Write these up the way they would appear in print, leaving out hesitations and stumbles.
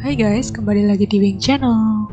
Hai guys, kembali lagi di Wing Channel.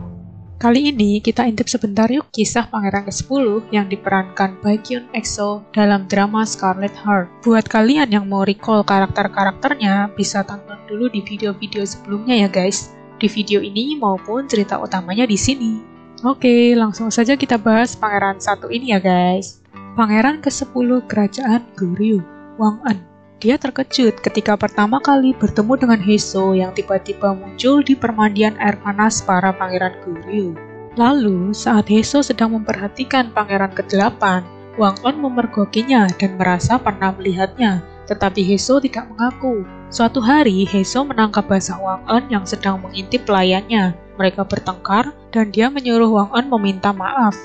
Kali ini kita intip sebentar yuk kisah pangeran ke-10 yang diperankan Baekhyun Exo dalam drama Scarlet Heart. Buat kalian yang mau recall karakter-karakternya, bisa tonton dulu di video-video sebelumnya ya guys. Di video ini maupun cerita utamanya di sini. Oke, langsung saja kita bahas pangeran satu ini ya guys. Pangeran ke-10 kerajaan Goryeo, Wang Eun. Dia terkejut ketika pertama kali bertemu dengan Hae Soo yang tiba-tiba muncul di permandian air panas para pangeran Goryeo. Lalu, saat Hae Soo sedang memperhatikan pangeran ke-8, Wang Eun memergokinya dan merasa pernah melihatnya, tetapi Hae Soo tidak mengaku. Suatu hari, Hae Soo menangkap basah Wang Eun yang sedang mengintip pelayannya. Mereka bertengkar dan dia menyuruh Wang Eun meminta maaf.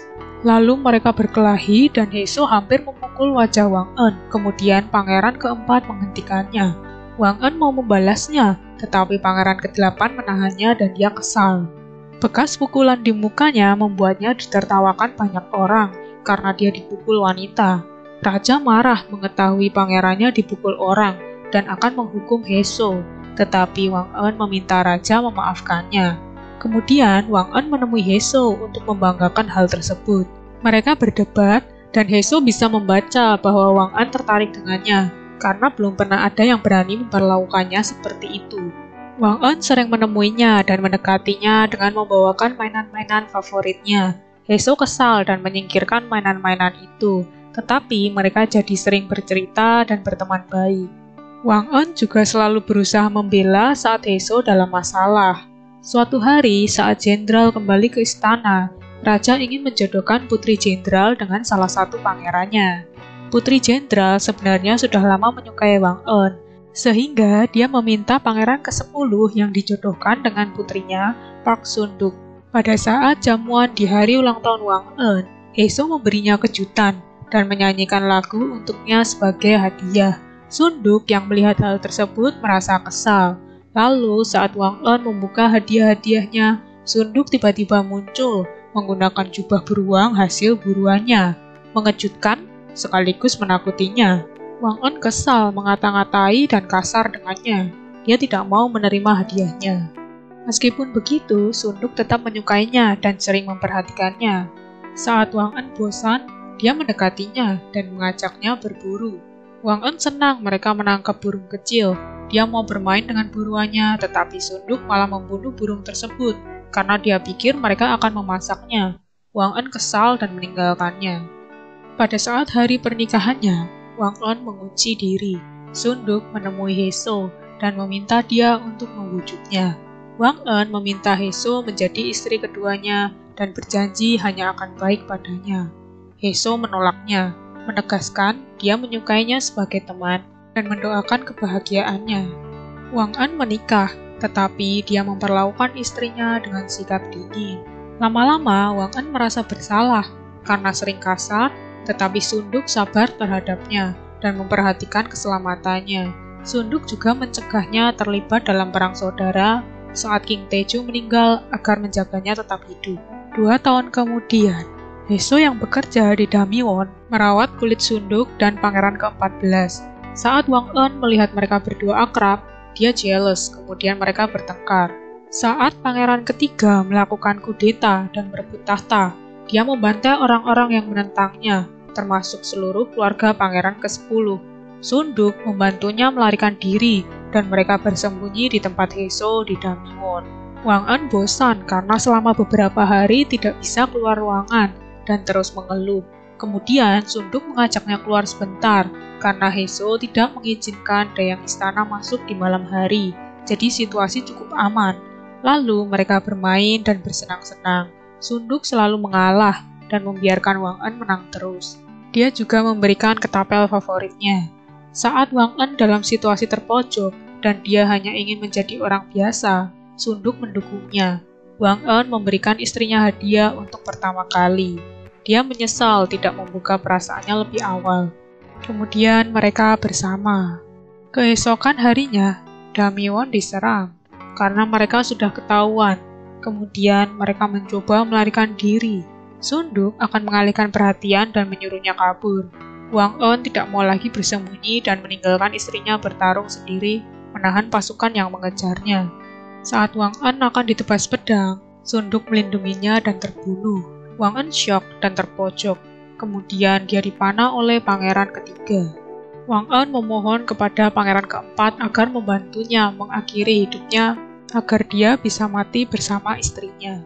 Lalu mereka berkelahi dan Hae Soo hampir memukul wajah Wang Eun. Kemudian pangeran keempat menghentikannya. Wang Eun mau membalasnya, tetapi pangeran ke-8 menahannya dan dia kesal. Bekas pukulan di mukanya membuatnya ditertawakan banyak orang karena dia dipukul wanita. Raja marah mengetahui pangerannya dipukul orang dan akan menghukum Hae Soo, tetapi Wang Eun meminta raja memaafkannya. Kemudian, Wang Eun menemui Hae Soo untuk membanggakan hal tersebut. Mereka berdebat, dan Hae Soo bisa membaca bahwa Wang Eun tertarik dengannya, karena belum pernah ada yang berani memperlakukannya seperti itu. Wang Eun sering menemuinya dan mendekatinya dengan membawakan mainan-mainan favoritnya. Hae Soo kesal dan menyingkirkan mainan-mainan itu, tetapi mereka jadi sering bercerita dan berteman baik. Wang Eun juga selalu berusaha membela saat Hae Soo dalam masalah. Suatu hari, saat jenderal kembali ke istana, raja ingin menjodohkan putri jenderal dengan salah satu pangerannya. Putri jenderal sebenarnya sudah lama menyukai Wang Eun, sehingga dia meminta pangeran ke-10 yang dijodohkan dengan putrinya, Park Soon Deok. Pada saat jamuan di hari ulang tahun Wang Eun, Hae Soo memberinya kejutan dan menyanyikan lagu untuknya sebagai hadiah. Soon Deok yang melihat hal tersebut merasa kesal. Lalu, saat Wang Eun membuka hadiah-hadiahnya, Soon Deok tiba-tiba muncul menggunakan jubah beruang hasil buruannya, mengejutkan sekaligus menakutinya. Wang Eun kesal mengata-ngatai dan kasar dengannya. Dia tidak mau menerima hadiahnya. Meskipun begitu, Soon Deok tetap menyukainya dan sering memperhatikannya. Saat Wang Eun bosan, dia mendekatinya dan mengajaknya berburu. Wang Eun senang mereka menangkap burung kecil. Dia mau bermain dengan buruannya, tetapi Soon Deok malah membunuh burung tersebut karena dia pikir mereka akan memasaknya. Wang Eun kesal dan meninggalkannya. Pada saat hari pernikahannya, Wang Eun mengunci diri. Soon Deok menemui Hae Soo dan meminta dia untuk membujuknya. Wang Eun meminta Hae Soo menjadi istri keduanya dan berjanji hanya akan baik padanya. Hae Soo menolaknya, menegaskan dia menyukainya sebagai teman dan mendoakan kebahagiaannya. Wang Eun menikah, tetapi dia memperlakukan istrinya dengan sikap dingin. Lama-lama, Wang Eun merasa bersalah karena sering kasar, tetapi Soon Deok sabar terhadapnya dan memperhatikan keselamatannya. Soon Deok juga mencegahnya terlibat dalam perang saudara saat King Taeju meninggal agar menjaganya tetap hidup. 2 tahun kemudian, Hae Soo yang bekerja di Damiwon merawat kulit Soon Deok dan pangeran ke-14. Saat Wang Eun melihat mereka berdua akrab, dia jealous, kemudian mereka bertengkar. Saat pangeran ke-3 melakukan kudeta dan merebut tahta, dia membantai orang-orang yang menentangnya, termasuk seluruh keluarga pangeran ke-10. Soon Deok membantunya melarikan diri, dan mereka bersembunyi di tempat Hae Soo di Damiwon. Wang Eun bosan karena selama beberapa hari tidak bisa keluar ruangan, dan terus mengeluh. Kemudian, Soon Deok mengajaknya keluar sebentar, karena Hae Soo tidak mengizinkan dayang istana masuk di malam hari, jadi situasi cukup aman. Lalu, mereka bermain dan bersenang-senang. Soon Deok selalu mengalah dan membiarkan Wang Eun menang terus. Dia juga memberikan ketapel favoritnya. Saat Wang Eun dalam situasi terpojok dan dia hanya ingin menjadi orang biasa, Soon Deok mendukungnya. Wang Eun memberikan istrinya hadiah untuk pertama kali. Dia menyesal tidak membuka perasaannya lebih awal. Kemudian mereka bersama. Keesokan harinya, Damiwon diserang karena mereka sudah ketahuan. Kemudian mereka mencoba melarikan diri. Soon Deok akan mengalihkan perhatian dan menyuruhnya kabur. Wang Eun tidak mau lagi bersembunyi dan meninggalkan istrinya bertarung sendiri menahan pasukan yang mengejarnya. Saat Wang Eun akan ditebas pedang, Sunduk melindunginya dan terbunuh. Wang Eun syok dan terpojok. Kemudian dia dipanah oleh pangeran ketiga. Wang Eun memohon kepada pangeran keempat agar membantunya mengakhiri hidupnya agar dia bisa mati bersama istrinya.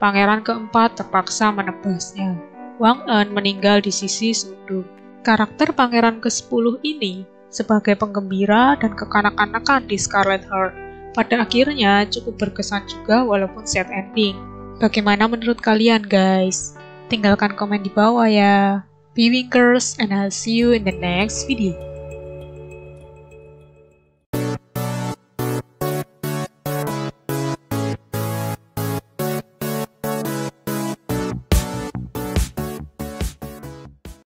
Pangeran keempat terpaksa menebasnya. Wang Eun meninggal di sisi Sunduk. Karakter pangeran ke-10 ini sebagai penggembira dan kekanak-kanakan di Scarlet Heart. Pada akhirnya cukup berkesan juga walaupun sad ending. Bagaimana menurut kalian guys? Tinggalkan komen di bawah ya. Be Winkers and I'll see you in the next video.